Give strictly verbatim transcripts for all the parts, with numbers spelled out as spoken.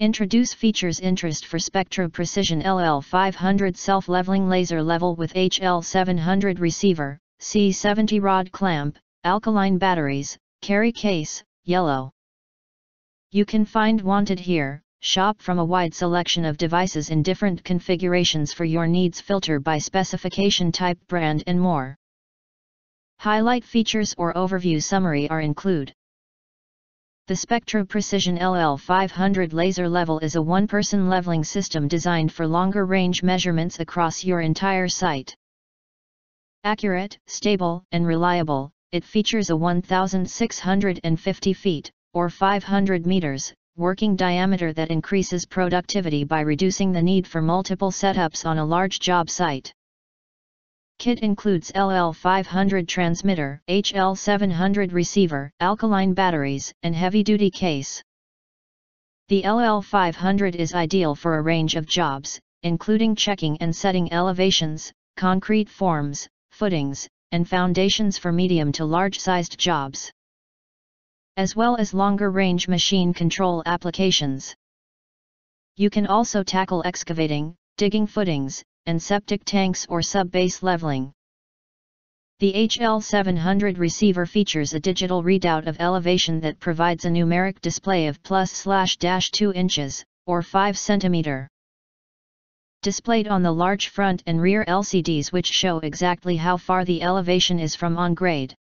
Introduce features interest for Spectra Precision L L five hundred self-leveling laser level with H L seven hundred receiver, C seventy rod clamp, alkaline batteries, carry case, yellow. You can find wanted here, shop from a wide selection of devices in different configurations for your needs, filter by specification type, brand and more. Highlight features or overview summary are include. The Spectra Precision L L five hundred laser level is a one-person leveling system designed for longer range measurements across your entire site. Accurate, stable, and reliable, it features a one thousand six hundred fifty feet, or five hundred meters, working diameter that increases productivity by reducing the need for multiple setups on a large job site. Kit includes L L five hundred transmitter, H L seven hundred receiver, alkaline batteries, and heavy-duty case. The L L five hundred is ideal for a range of jobs, including checking and setting elevations, concrete forms, footings, and foundations for medium to large-sized jobs, as well as longer-range machine control applications. You can also tackle excavating, digging footings, and septic tanks or sub-base leveling. The H L seven hundred receiver features a digital readout of elevation that provides a numeric display of plus slash dash two inches, or five centimeters. Displayed on the large front and rear L C Ds, which show exactly how far the elevation is from on grade.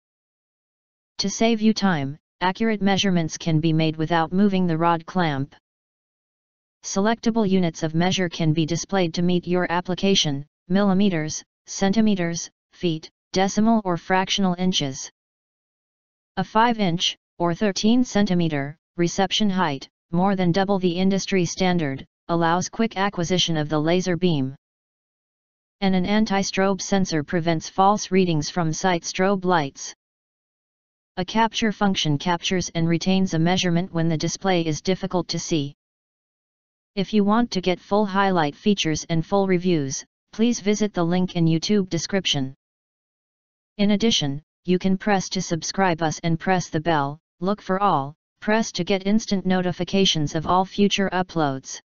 To save you time, accurate measurements can be made without moving the rod clamp. Selectable units of measure can be displayed to meet your application, millimeters, centimeters, feet, decimal or fractional inches. A five inch, or thirteen centimeter, reception height, more than double the industry standard, allows quick acquisition of the laser beam. And an anti-strobe sensor prevents false readings from site strobe lights. A capture function captures and retains a measurement when the display is difficult to see. If you want to get full highlight features and full reviews, please visit the link in YouTube description. In addition, you can press to subscribe us and press the bell, look for all, press to get instant notifications of all future uploads.